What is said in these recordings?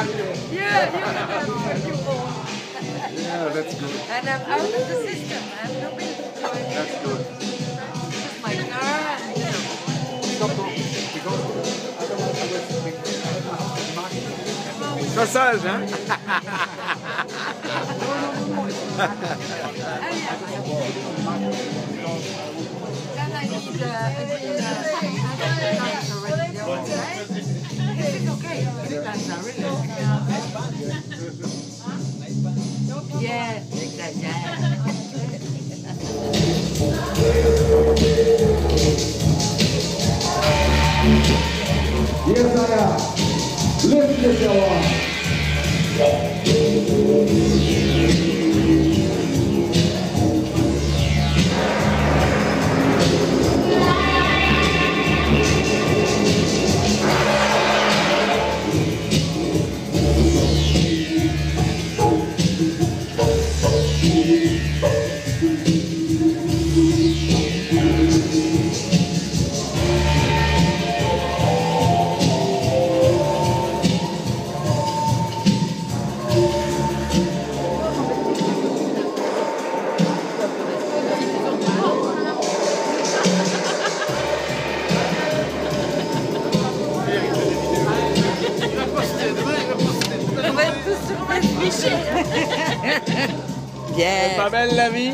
Yeah, yeah, that's good. And I'm out of the system. I'm not really enjoying it. That's good. This is my car. Massage, huh? Then I need Is it okay? Is it nice now? Really? Yeah, take that, yeah. Yes, I am. Lift yourself up. Yes. C'est pas belle la vie.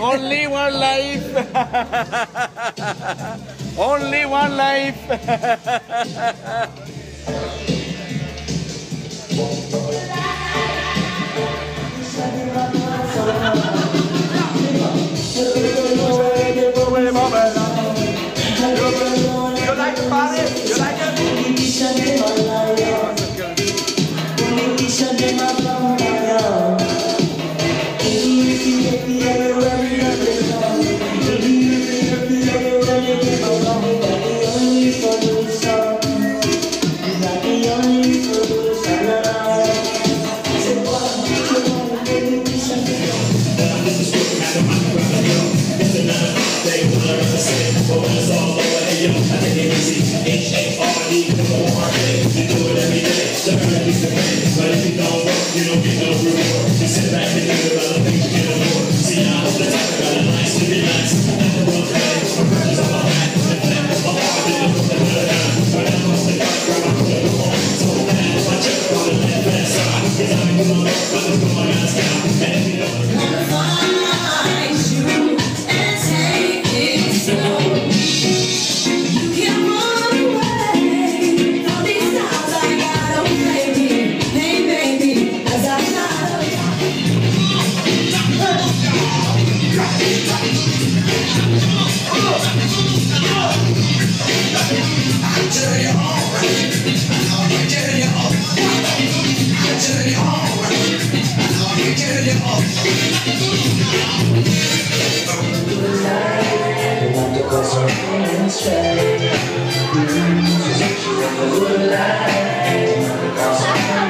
Only one life. Only one life. You like the party? You like it? Would I